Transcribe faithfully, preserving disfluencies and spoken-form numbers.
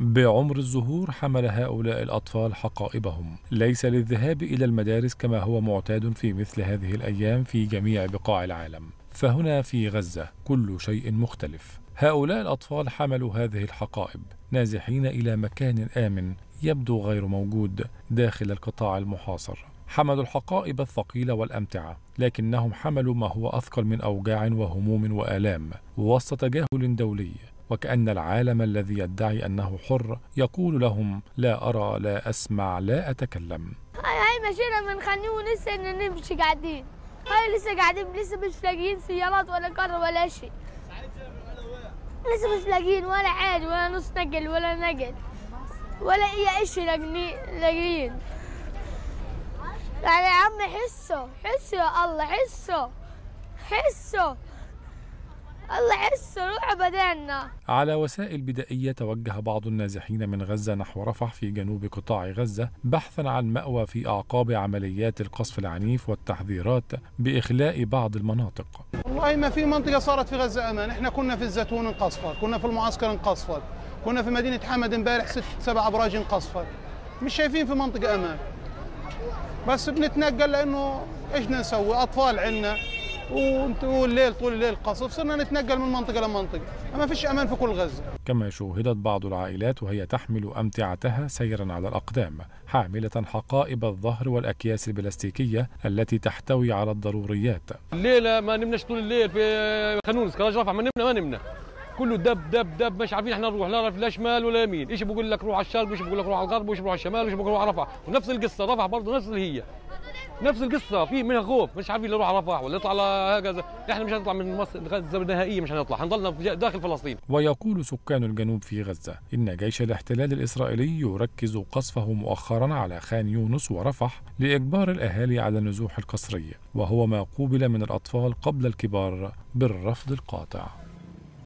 بعمر الزهور حمل هؤلاء الأطفال حقائبهم ليس للذهاب إلى المدارس كما هو معتاد في مثل هذه الأيام في جميع بقاع العالم، فهنا في غزة كل شيء مختلف. هؤلاء الأطفال حملوا هذه الحقائب نازحين إلى مكان آمن يبدو غير موجود داخل القطاع المحاصر. حملوا الحقائب الثقيلة والأمتعة، لكنهم حملوا ما هو أثقل من أوجاع وهموم وآلام وسط تجاهل دولي، وكأن العالم الذي يدعي أنه حر يقول لهم لا أرى لا أسمع لا أتكلم. هاي مشينا من خانيون لسه إننا نمشي قاعدين، هاي لسه قاعدين لسه مش لاقيين سيارات ولا كار ولا شيء، لسه مش لاقيين ولا حاجة ولا نص نقل ولا نقل ولا أي شيء لاقيين. يعني يا عم حسوا حسوا يا الله حسوا حسوا الله حسوا روحوا بدلنا. على وسائل بدائية توجه بعض النازحين من غزة نحو رفح في جنوب قطاع غزة بحثا عن مأوى في أعقاب عمليات القصف العنيف والتحذيرات بإخلاء بعض المناطق. والله ما في منطقة صارت في غزة أمان، احنا كنا في الزيتون انقصفت، كنا في المعسكر انقصفت، كنا في مدينة حمد امبارح ست سبع أبراج انقصفت، مش شايفين في منطقة أمان، بس بنتنقل لأنه إيش بدنا نسوي؟ أطفال عنا والليل طول الليل قصف، صرنا نتنقل من منطقة لمنطقة، ما فيش أمان في كل غزة. كما شوهدت بعض العائلات وهي تحمل أمتعتها سيرا على الأقدام حاملة حقائب الظهر والأكياس البلاستيكية التي تحتوي على الضروريات. الليلة ما نمناش طول الليل في خانونس كراج رفح، ما نمنا ما نمنا كله دب دب دب، مش عارفين احنا نروح لا لا شمال ولا يمين، ايش بقول لك روح على الشرق وايش بقول لك روح على الغرب وايش بقول لك روح على الشمال وايش بقول لك روح على رفح، ونفس القصه رفح برضه نفس اللي هي نفس القصه، في منها خوف مش عارفين نروح على رفح ولا نطلع على هكذا، احنا مش هنطلع من مصر غزه نهائيا، مش هنطلع، هنضلنا داخل فلسطين. ويقول سكان الجنوب في غزه ان جيش الاحتلال الاسرائيلي يركز قصفه مؤخرا على خان يونس ورفح لاجبار الاهالي على النزوح القسري، وهو ما قوبل من الاطفال قبل الكبار بالرفض القاطع.